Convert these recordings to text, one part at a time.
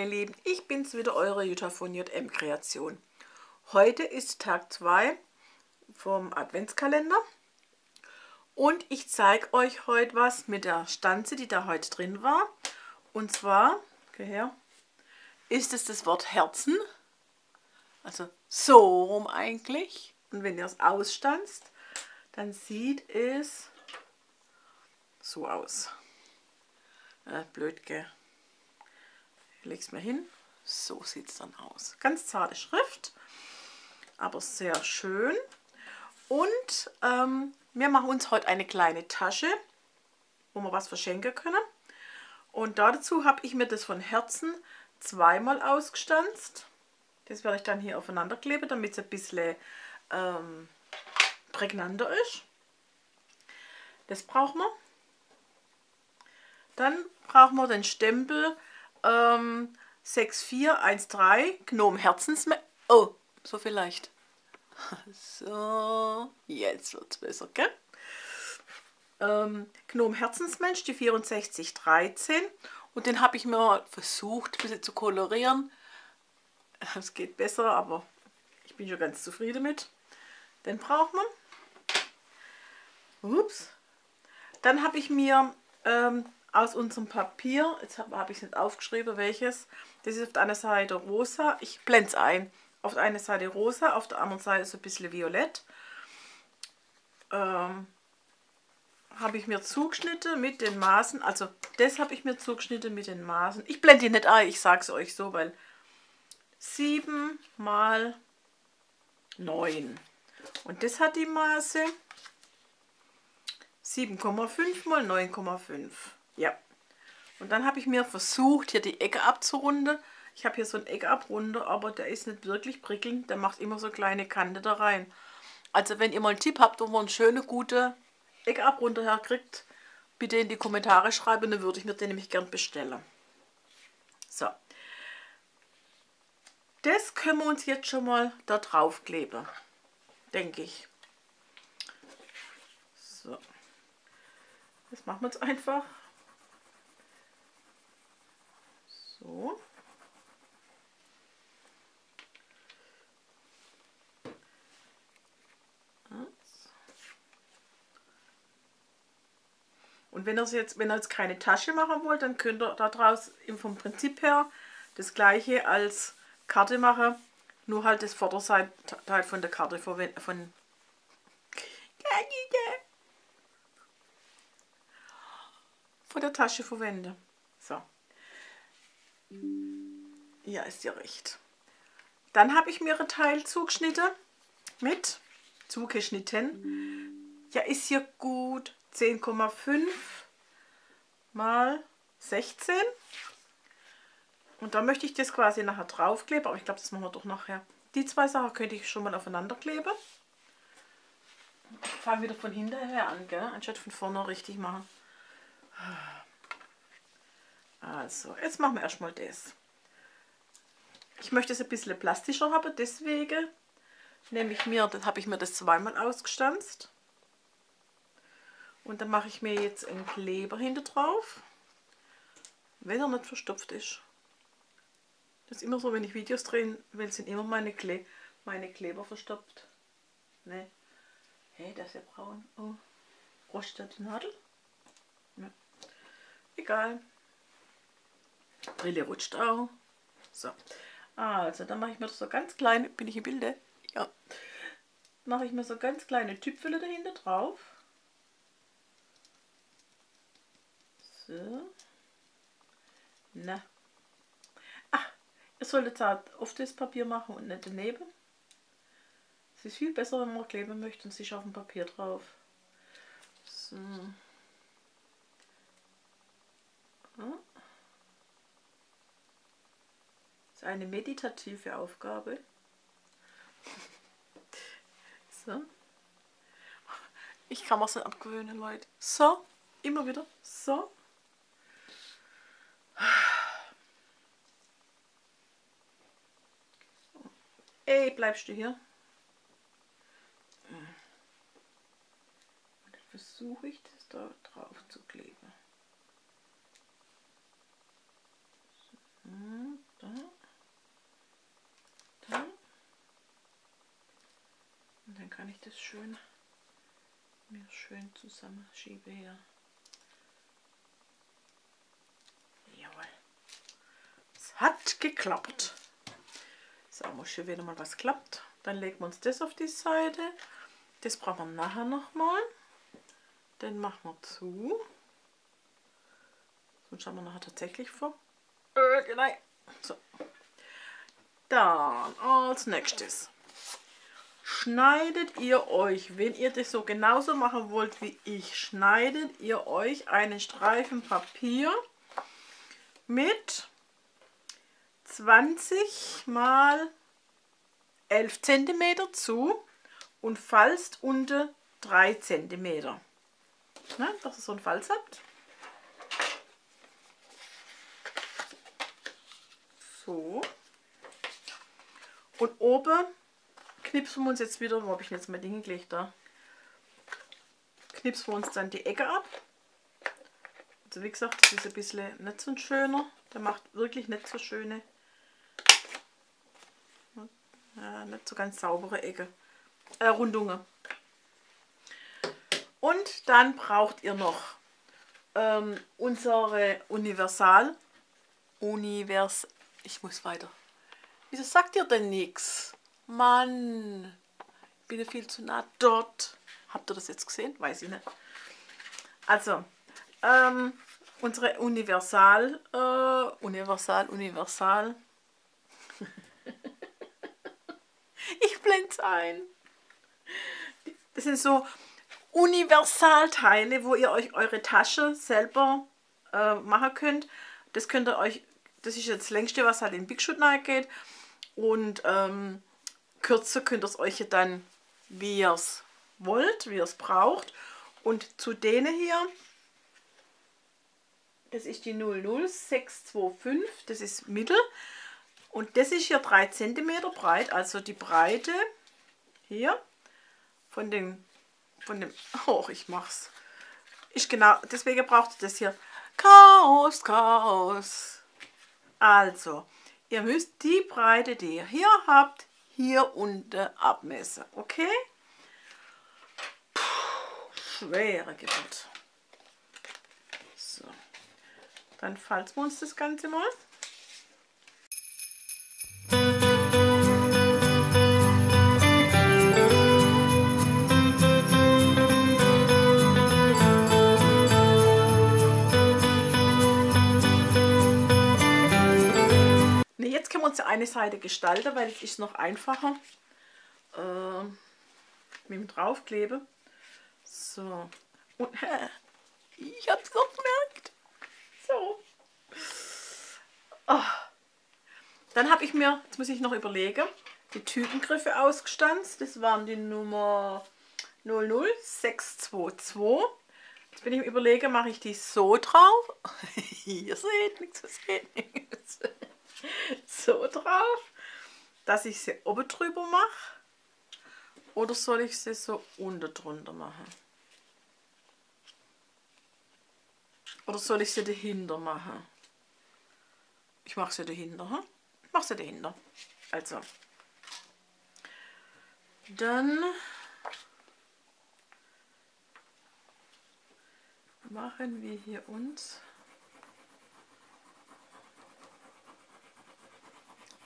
meine Lieben, ich bin's wieder, eure Jutta von JM Creation. Heute ist Tag 2 vom Adventskalender und ich zeige euch heute was mit der Stanze, die da heute drin war. Und zwar, ist es das Wort Herzen, also so rum eigentlich. Und wenn ihr es ausstanzt, dann sieht es so aus. Blöd, gell? Ich lege es mir hin. So sieht es dann aus. Ganz zarte Schrift, aber sehr schön. Und wir machen uns heute eine kleine Tasche, wo wir was verschenken können. Und dazu habe ich mir das von Herzen zweimal ausgestanzt. Das werde ich dann hier aufeinander kleben, damit es ein bisschen prägnanter ist. Das brauchen wir. Dann brauchen wir den Stempel 6413 Gnom Herzensmesser. Oh, so vielleicht. So, jetzt wird es besser, gell? Gnom Herzensmensch, die 6413. Und den habe ich mir versucht, ein bisschen zu kolorieren. Es geht besser, aber ich bin schon ganz zufrieden mit. Den braucht man. Ups. Dann habe ich mir aus unserem Papier, jetzt habe ich es nicht aufgeschrieben, welches. Das ist auf der einen Seite rosa. Ich blende es ein. Auf der einen Seite rosa, auf der anderen Seite so ein bisschen violett. Habe ich mir zugeschnitten mit den Maßen. Also das habe ich mir zugeschnitten mit den Maßen. Ich blende die nicht ein, ich sage es euch so, weil 7 mal 9. Und das hat die Maße 7,5 mal 9,5. Ja. Und dann habe ich mir versucht, hier die Ecke abzurunden. Ich habe hier so einen Eckeabrunder, aber der ist nicht wirklich prickelnd. Der macht immer so kleine Kante da rein. Also wenn ihr mal einen Tipp habt, wo man eine schöne, gute Eckeabrunder herkriegt, bitte in die Kommentare schreiben, dann würde ich mir den nämlich gern bestellen. So. Das können wir uns jetzt schon mal da drauf kleben, denke ich. So. Das machen wir jetzt einfach. So. Und wenn ihr jetzt keine Tasche machen wollt, dann könnt ihr daraus vom Prinzip her das gleiche als Karte machen, nur halt das Vorderseite von der Karte verwenden. Von der Tasche verwende. So. Ja, ist ja recht. Dann habe ich mir ein Teil zugeschnitten. Ja, ist hier gut. 10,5 mal 16. Und da möchte ich das quasi nachher draufkleben, aber ich glaube, das machen wir doch nachher. Die zwei Sachen könnte ich schon mal aufeinander kleben. Ich fange wieder von hinterher an, gell? Anstatt von vorne richtig machen. Also, jetzt machen wir erstmal das. Ich möchte es ein bisschen plastischer haben, deswegen habe ich mir das zweimal ausgestanzt. Und dann mache ich mir jetzt einen Kleber hinter drauf, wenn er nicht verstopft ist. Das ist immer so, wenn ich Videos drehen will, sind immer meine Kleber verstopft. Ne? Hey, das ist ja braun. Oh, rostet die Nadel? Ne. Egal. Brille rutscht auch. So. Also, dann mache ich mir so ganz kleine, bin ich im Bilde? Ja. Mache ich mir so ganz kleine Tüpfele dahinter drauf. Na. Ach, ihr solltet halt auf das Papier machen und nicht daneben. Es ist viel besser, wenn man kleben möchte und sich auf dem Papier drauf. So. Das ist eine meditative Aufgabe. So. Ich kann mir das nicht abgewöhnen, Leute. So, immer wieder. So. Ey, bleibst du hier? Und dann versuche ich das da drauf zu kleben. So. da. Und dann kann ich das schön zusammenschieben hier. Jawohl. Es hat geklappt. So, muss hier wieder mal was klappt. Dann legen wir uns das auf die Seite. Das brauchen wir nachher nochmal. Den machen wir zu. Sonst schauen wir nachher tatsächlich vor. Nein. So. Dann als nächstes. Schneidet ihr euch, wenn ihr das so genauso machen wollt wie ich, schneidet ihr euch einen Streifen Papier mit 20 x 11 cm zu und falzt unter 3 cm. Ne, dass ihr so einen Falz habt. So. Und oben knipsen wir uns jetzt wieder, wo habe ich jetzt mein Ding gelegt da? Knipsen wir uns dann die Ecke ab. Also wie gesagt, das ist ein bisschen nicht so ein schöner. Der macht wirklich nicht so schöne, nicht so ganz saubere Ecke, Rundungen. Und dann braucht ihr noch unsere ich muss weiter. Wieso sagt ihr denn nichts? Mann, ich bin viel zu nah dort. Habt ihr das jetzt gesehen? Weiß ich nicht. Also, unsere Universal. Ich blende es ein. Das sind so Universalteile, wo ihr euch eure Tasche selber machen könnt. Das könnt ihr euch, das ist jetzt das längste, was halt in Big Shot geht. Und kürzer könnt ihr es euch dann, wie ihr es wollt, wie ihr es braucht. Und zu denen hier, das ist die 00625, das ist Mittel. Und das ist hier 3 cm breit, also die Breite hier von dem, ich mach's. Genau, deswegen braucht ihr das hier. Chaos. Also, ihr müsst die Breite, die ihr hier habt, hier unten abmessen. Okay? Puh, schwere Geburt. So. Dann falten wir uns das Ganze mal. Jetzt können wir uns ja eine Seite gestalten, weil es ist noch einfacher mit dem Draufkleben. So. Und ich habe es noch gemerkt. So. Oh. Dann habe ich mir, jetzt muss ich noch überlegen, die Tütengriffe ausgestanzt. Das waren die Nummer 00622. Jetzt bin ich mir überlegen, mache ich die so drauf. Ihr seht nichts, es geht nichts. So drauf, dass ich sie oben drüber mache, oder soll ich sie so unten drunter machen? Oder soll ich sie dahinter machen? Ich mache sie dahinter, hm? Ich mache sie dahinter. Also, dann machen wir hier uns.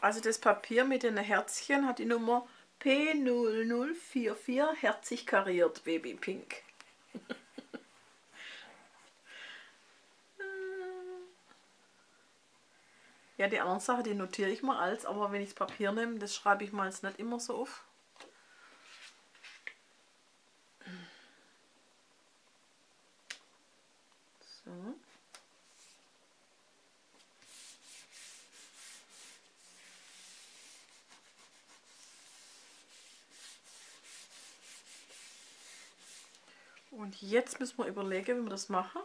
Also das Papier mit den Herzchen hat die Nummer P0044, herzig kariert, Baby Pink. Ja, die anderen Sachen, die notiere ich mal als, aber wenn ich das Papier nehme, das schreibe ich mal jetzt nicht immer so auf. So. Und jetzt müssen wir überlegen, wie wir das machen.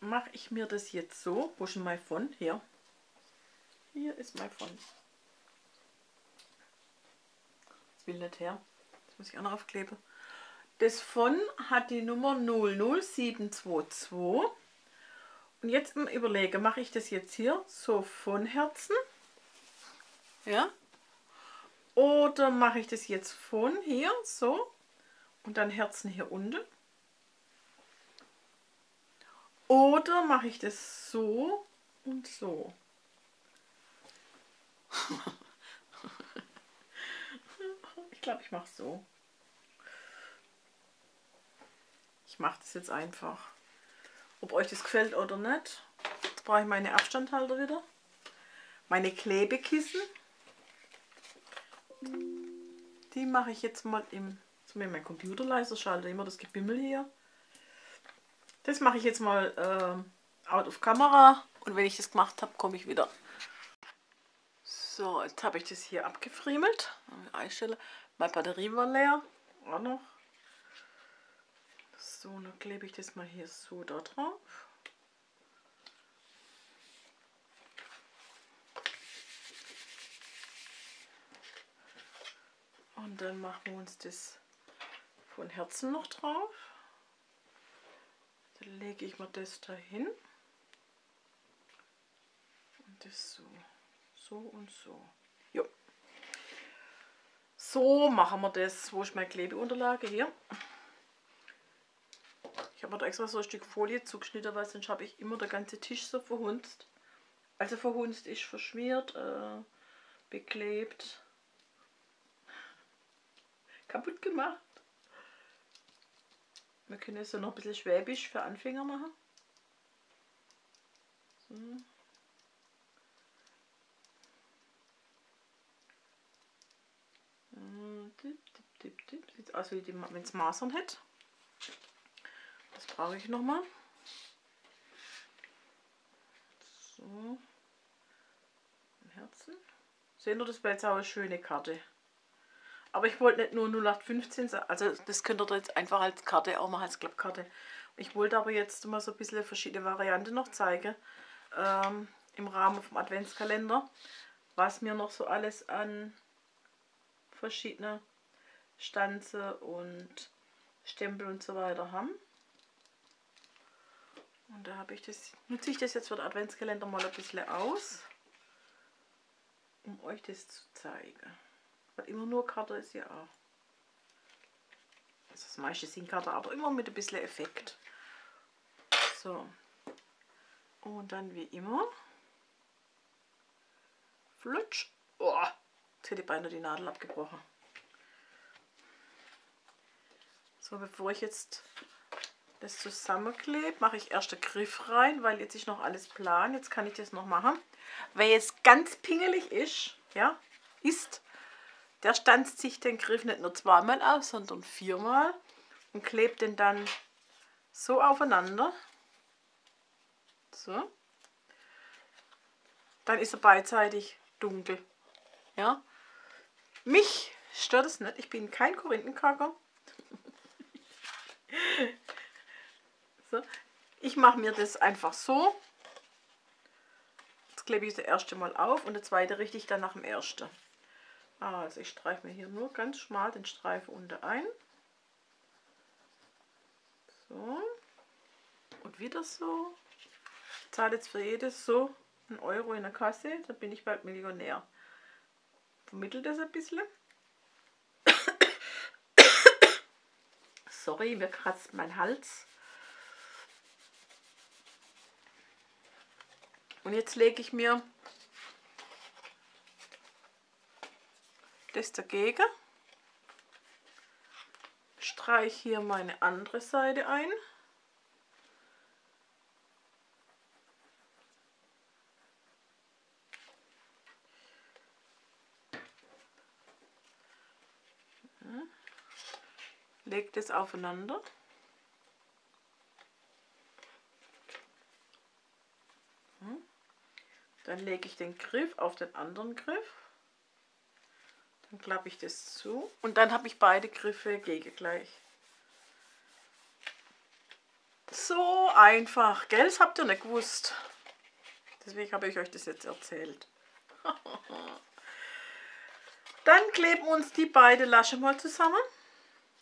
Mache ich mir das jetzt so? Wo ist mein Fond? Hier. Hier ist mein Fond. Das will nicht her. Das muss ich auch noch aufkleben. Das Fond hat die Nummer 00722. Und jetzt mal überlegen, mache ich das jetzt hier so von Herzen? Ja? Oder mache ich das jetzt von hier so und dann Herzen hier unten? Oder mache ich das so und so? Ich glaube, ich mache so. Ich mache das jetzt einfach. Ob euch das gefällt oder nicht. Jetzt brauche ich meine Abstandhalter wieder. Meine Klebekissen. Die mache ich jetzt mal im... Jetzt muss ich meinen Computer leiser schalten. Immer das Gebimmel hier. Das mache ich jetzt mal out of Kamera. Und wenn ich das gemacht habe, komme ich wieder. So, jetzt habe ich das hier abgefriemelt. Einstelle. Meine Batterie war leer. Auch noch. So, dann klebe ich das mal hier so da drauf. Und dann machen wir uns das von Herzen noch drauf. Dann lege ich mal das dahin. Und das so. So und so. Jo. So machen wir das. Wo ist meine Klebeunterlage? Hier. Ich habe mir da extra so ein Stück Folie zugeschnitten, weil sonst habe ich immer den ganzen Tisch so verhunzt. Also verhunzt ist verschmiert, beklebt, kaputt gemacht. Wir können jetzt so noch ein bisschen Schwäbisch für Anfänger machen. So. Sieht aus, wie wenn es Masern hätte. Das brauche ich nochmal. So. Im Herzen. Seht ihr, das wäre jetzt auch eine schöne Karte. Aber ich wollte nicht nur 0815 sagen. Also das könnt ihr jetzt einfach als Karte auch machen, als Klappkarte. Ich wollte aber jetzt mal so ein bisschen verschiedene Varianten noch zeigen. Im Rahmen vom Adventskalender. Was mir noch so alles an verschiedene Stanze und Stempel und so weiter haben. Und da habe ich das, nutze ich das jetzt für den Adventskalender mal ein bisschen aus, um euch das zu zeigen. Weil immer nur Karte ist ja auch. Also das meiste sind Karte, aber immer mit ein bisschen Effekt. So. Und dann wie immer. Flutsch. Oh, jetzt hätte ich beinahe die Nadel abgebrochen. So, bevor ich jetzt das zusammenklebt, mache ich erst den Griff rein, weil jetzt ist noch alles plan. Jetzt kann ich das noch machen. Wer jetzt ganz pingelig ist, ja, der stanzt sich den Griff nicht nur zweimal aus, sondern viermal und klebt den dann so aufeinander. So. Dann ist er beidseitig dunkel. Ja. Mich stört es nicht. Ich bin kein Korinthenkacker. So, ich mache mir das einfach so. Jetzt klebe ich das erste Mal auf und das zweite richte ich dann nach dem ersten. Also ich streife mir hier nur ganz schmal den Streifen unten ein. So. Und wieder so. Ich zahle jetzt für jedes so 1 Euro in der Kasse. Dann bin ich bald Millionär. Vermittelt das ein bisschen. Sorry, mir kratzt mein Hals. Und jetzt lege ich mir das dagegen, streiche hier meine andere Seite ein, lege das aufeinander. Dann lege ich den Griff auf den anderen Griff. Dann klappe ich das zu und dann habe ich beide Griffe gegengleich. So einfach, gell? Das habt ihr nicht gewusst. Deswegen habe ich euch das jetzt erzählt. Dann kleben uns die beiden Laschen mal zusammen.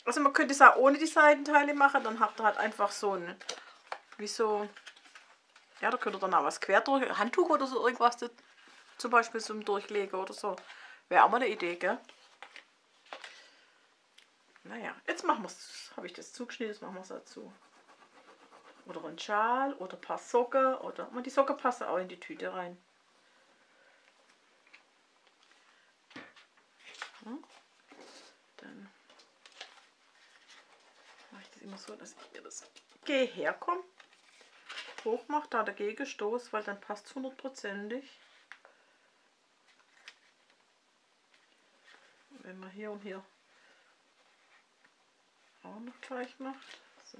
Also man könnte es auch ohne die Seitenteile machen. Dann habt ihr halt einfach so ein, wie so Ja, da könnt ihr dann auch was quer durch, Handtuch oder so irgendwas zum Beispiel zum Durchlegen oder so. Wäre auch mal eine Idee, gell? Naja, jetzt machen wir es. Habe ich das zugeschnitten, jetzt machen wir es dazu. Oder ein Schal oder ein paar Socken. Oder die Socken passen auch in die Tüte rein. Dann mache ich das immer so, dass ich das Geh herkomme. Hoch mache, da dagegen stoße, weil dann passt es hundertprozentig. Wenn man hier und hier auch noch gleich macht. So.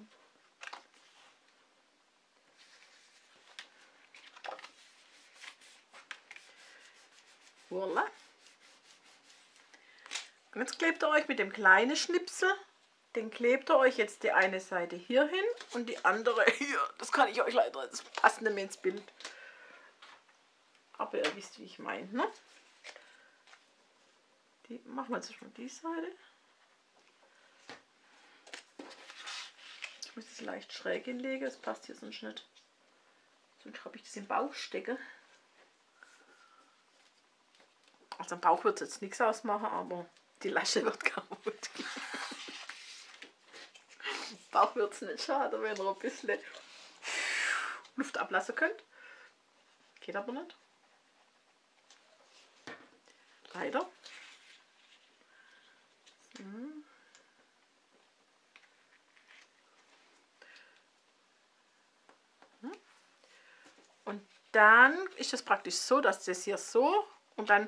Voila. Und jetzt klebt ihr euch mit dem kleinen Schnipsel, den klebt ihr euch jetzt die eine Seite hier hin und die andere hier. Das kann ich euch leider, das passt nicht mehr ins Bild. Aber ihr wisst, wie ich meine, ne? Die machen wir jetzt schon die Seite. Ich muss es leicht schräg hinlegen, das passt hier sonst nicht. Sonst habe ich das im Bauch stecken. Also am Bauch wird es jetzt nichts ausmachen, aber die Lasche wird kaputt gehen. Am Bauch wird es nicht schade, wenn ihr ein bisschen Luft ablassen könnt. Geht aber nicht. Leider. Und dann ist das praktisch so, dass das hier so und dann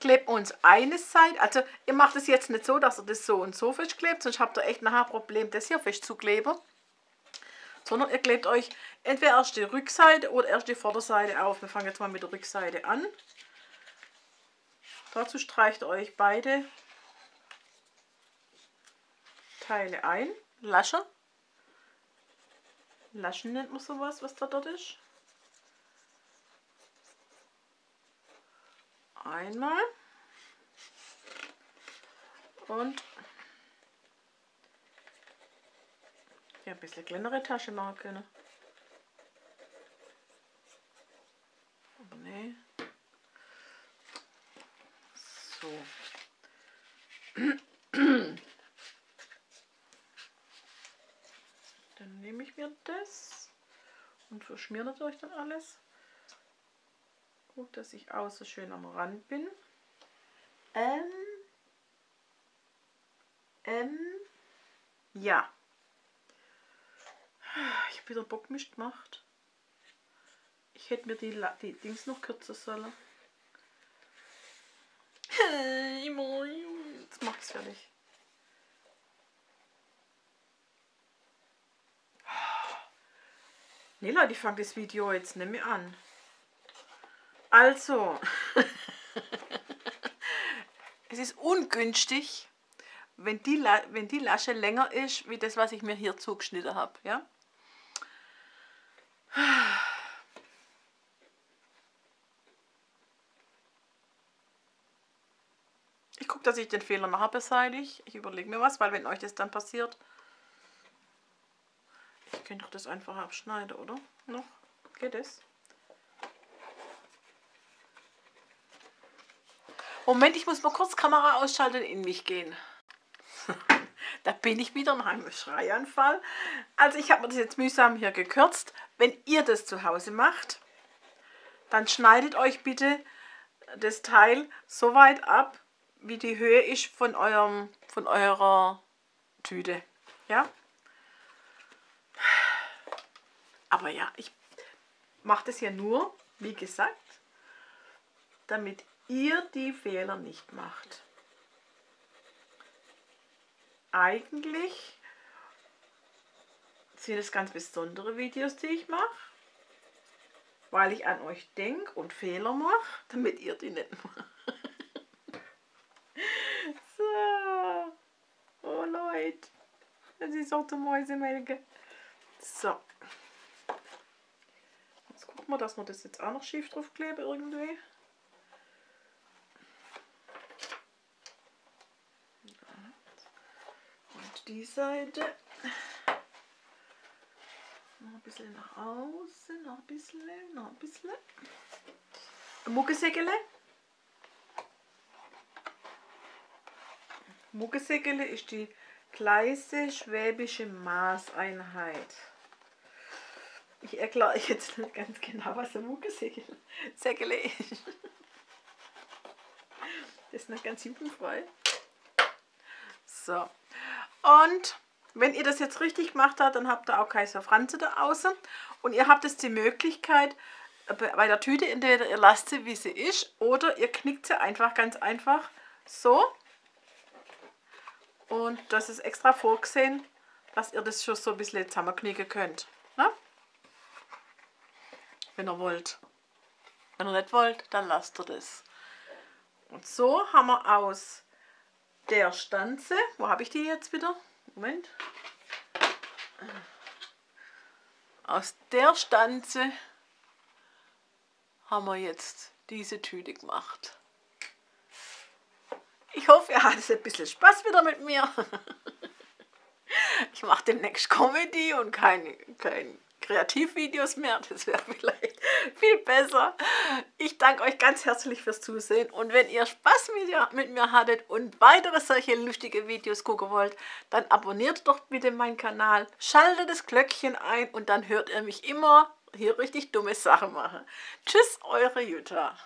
klebt uns eine Seite. Also ihr macht es jetzt nicht so, dass ihr das so und so festklebt, sonst habt ihr echt nachher ein Problem, das hier festzukleben. Sondern ihr klebt euch entweder erst die Rückseite oder erst die Vorderseite auf. Wir fangen jetzt mal mit der Rückseite an. Dazu streicht ihr euch beide Teile ein. Lasche. Laschen nennt man sowas, was da dort ist. Einmal und ja, ein bisschen kleinere Tasche machen können. Aber nee. So. Dann nehme ich mir das und verschmiere natürlich dann alles. Guck, dass ich außen schön am Rand bin. Ja. Ich habe wieder Bockmist gemacht. Ich hätte mir die Dings noch kürzer sollen. Jetzt mach ich's fertig. Nee, Leute, ich fange das Video jetzt nicht mehr an. Also, es ist ungünstig, wenn die Lasche länger ist, wie das, was ich mir hier zugeschnitten habe. Ja? Ich gucke, dass ich den Fehler nachher beseitige. Ich überlege mir was, weil wenn euch das dann passiert, ich könnte doch das einfach abschneiden, oder? Noch? Geht das? Moment, ich muss mal kurz Kamera ausschalten und in mich gehen. Da bin ich wieder nach einem Schreianfall. Also ich habe mir das jetzt mühsam hier gekürzt. Wenn ihr das zu Hause macht, dann schneidet euch bitte das Teil so weit ab, wie die Höhe ist von eurer Tüte. Ja? Aber ja, ich mache das ja nur, wie gesagt, damit ihr die Fehler nicht macht. Eigentlich sind es ganz besondere Videos, die ich mache, weil ich an euch denke und Fehler mache, damit ihr die nicht macht. So. Oh Leute, das ist auch der Mäusemelke. So. Jetzt gucken wir, dass wir das jetzt auch noch schief drauf kleben irgendwie. Die Seite noch ein bisschen nach außen, noch ein bisschen. Muggesäckele ist die kleinste schwäbische Maßeinheit. Ich erkläre euch jetzt nicht ganz genau, was ein Muggesäckele ist. Das ist nicht ganz jugendfrei. So. Und wenn ihr das jetzt richtig gemacht habt, dann habt ihr auch Kaiser Franze da außen. Und ihr habt jetzt die Möglichkeit, bei der Tüte entweder ihr lasst sie, wie sie ist, oder ihr knickt sie einfach ganz einfach so. Und das ist extra vorgesehen, dass ihr das schon so ein bisschen zusammenknicken könnt. Ne? Wenn ihr wollt. Wenn ihr nicht wollt, dann lasst ihr das. Und so haben wir aus der Stanze, wo habe ich die jetzt wieder? Moment. Aus der Stanze haben wir jetzt diese Tüte gemacht. Ich hoffe, ihr hattet ein bisschen Spaß wieder mit mir. Ich mache demnächst Comedy und kein Kreativvideos mehr. Das wäre vielleicht viel besser. Ich danke euch ganz herzlich fürs Zusehen. Und wenn ihr Spaß mit mir hattet und weitere solche lustige Videos gucken wollt, dann abonniert doch bitte meinen Kanal. Schaltet das Glöckchen ein und dann hört ihr mich immer hier richtig dumme Sachen machen. Tschüss, eure Jutta.